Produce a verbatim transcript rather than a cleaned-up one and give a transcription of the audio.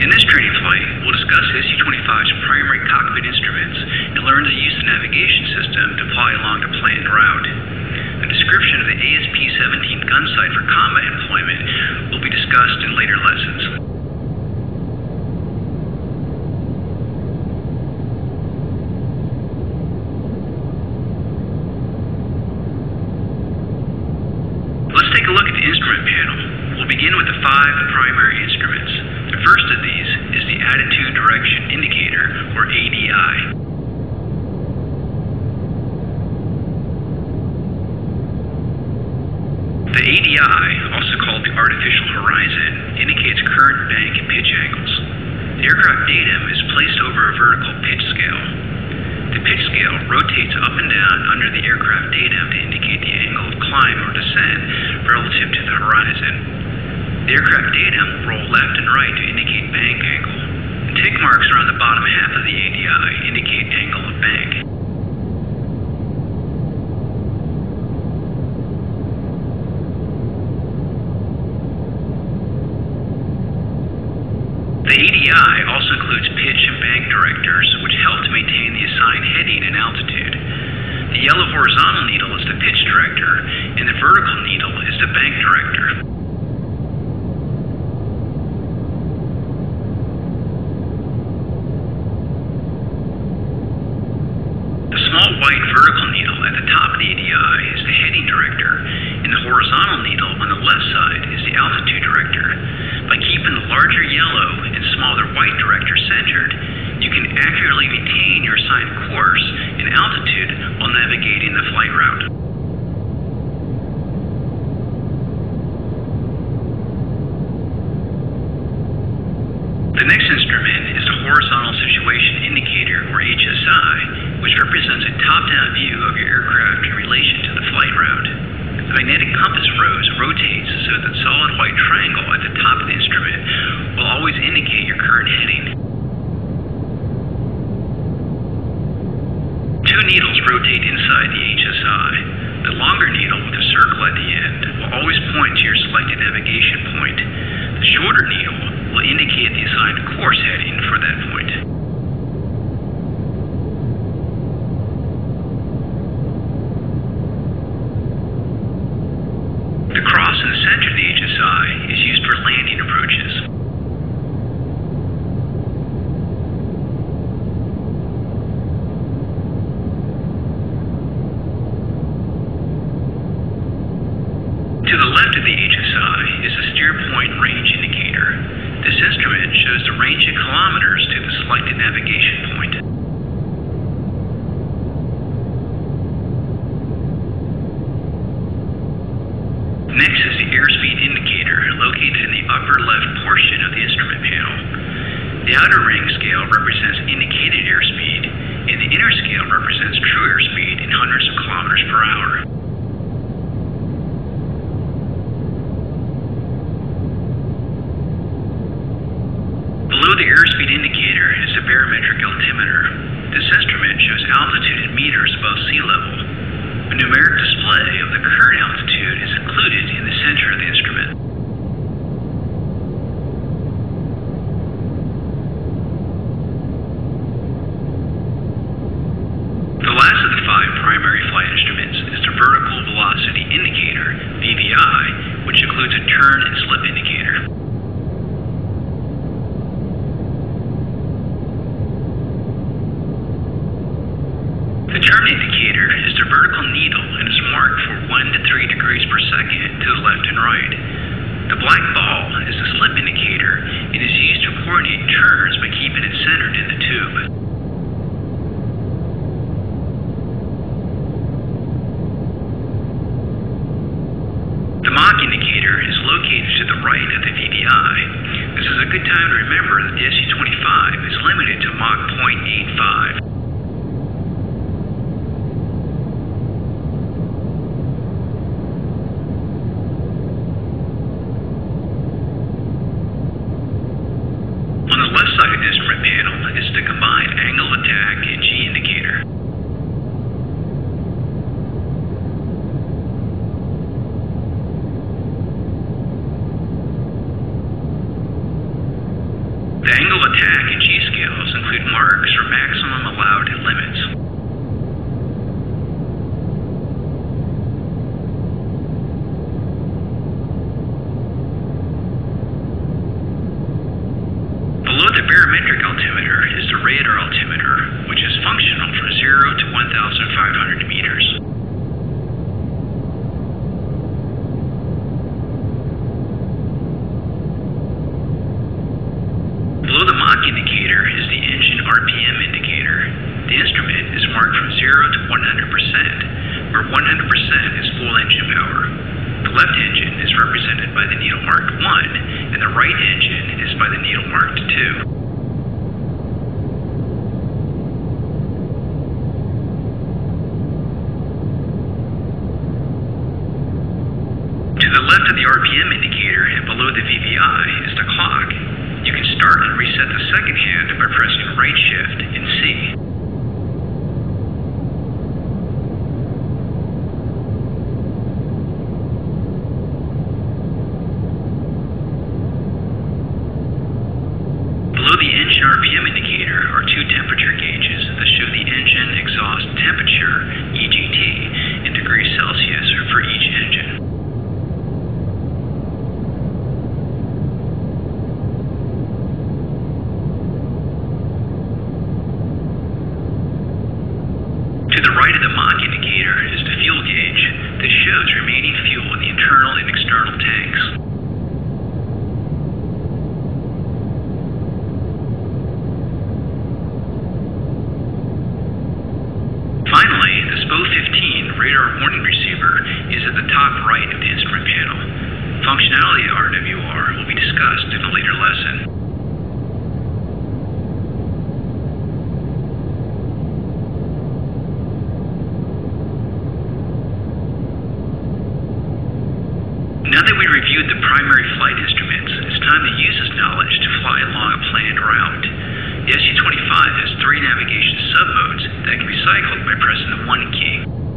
In this training flight, we'll discuss S U twenty-five's primary cockpit instruments and learn to use the navigation system to fly along the planned route. A description of the A S P seventeen gun sight for combat employment will be discussed in later lessons. The A D I, also called the artificial horizon, indicates current bank and pitch angles. The aircraft datum is placed over a vertical pitch scale. The pitch scale rotates up and down under the aircraft datum to indicate the angle of climb or descent relative to the horizon. The aircraft datum will roll left and right to indicate bank angle. The tick marks around the bottom half of the A D I indicate angle of bank. The A D I also includes pitch and bank directors, which help to maintain the assigned heading and altitude. The yellow horizontal needle is the pitch director, and the vertical needle is the bank director. The small white vertical needle at the top of the A D I is the heading director, and the horizontal needle on the left side is the altitude director. By keeping the larger yellow and smaller white director centered, you can accurately maintain your assigned course and altitude while navigating the flight route. The next instrument is the horizontal situation indicator, or H S I, which represents a top-down view of your aircraft in relation to the flight route. The magnetic compass rose rotates so that the solid white triangle at the top of the instrument will always indicate your current heading. Two needles rotate inside the H S I. The longer needle with a circle at the end will always point to your selected navigation point. The shorter needle will indicate the assigned course heading for that point. The cross in the center of the H S I is used for landing approaches. To the left of the H S I is the steer point range indicator. This instrument shows the range in kilometers to the selected navigation point. Next is the airspeed indicator, located in the upper left portion of the instrument panel. The outer ring scale represents indicated airspeed, and the inner scale represents true airspeed in hundreds of kilometers per hour. Below the airspeed indicator is the barometric altimeter. This instrument shows altitude in meters above sea level. A numeric display of the current altitude is included in the center of the instrument. The last of the five primary flight instruments is the vertical velocity indicator, V V I, which includes a turn and slip indicator. The turn indicator is the vertical needle and is marked for one to three degrees per second to the left and right. The black ball is the slip indicator and is used to coordinate turns by keeping it centered in the tube. The Mach indicator is located to the right of the V D I. This is a good time to remember that the S U twenty-five is limited to Mach zero point eight five. The angle of attack and G-scales include marks for maximum allowed limits. Below the barometric altimeter is the radar altimeter, which is functional from zero to one thousand five hundred meters. Below the Mach indicator is the engine R P M indicator. The instrument is marked from zero to one hundred percent, where one hundred percent is full engine power. The left engine is represented by the needle marked one, and the right engine is by the needle marked two. To the left of the R P M indicator and below the V V I is the clock. You can start and reset the second hand by pressing right shift and C. Below the engine R P M indicator are two temperature gauges that show the engine exhaust temperature, E G T, in degrees Celsius for each engine. To the right of the Mach indicator is the fuel gauge. This shows remaining fuel in the internal and external tanks. Finally, the S P O fifteen radar warning receiver is at the top right of the instrument panel. Functionality of R W R will be discussed in a later lesson. Now that we reviewed the primary flight instruments, it's time to use this knowledge to fly along a planned route. The S U twenty-five has three navigation submodes that can be cycled by pressing the one key.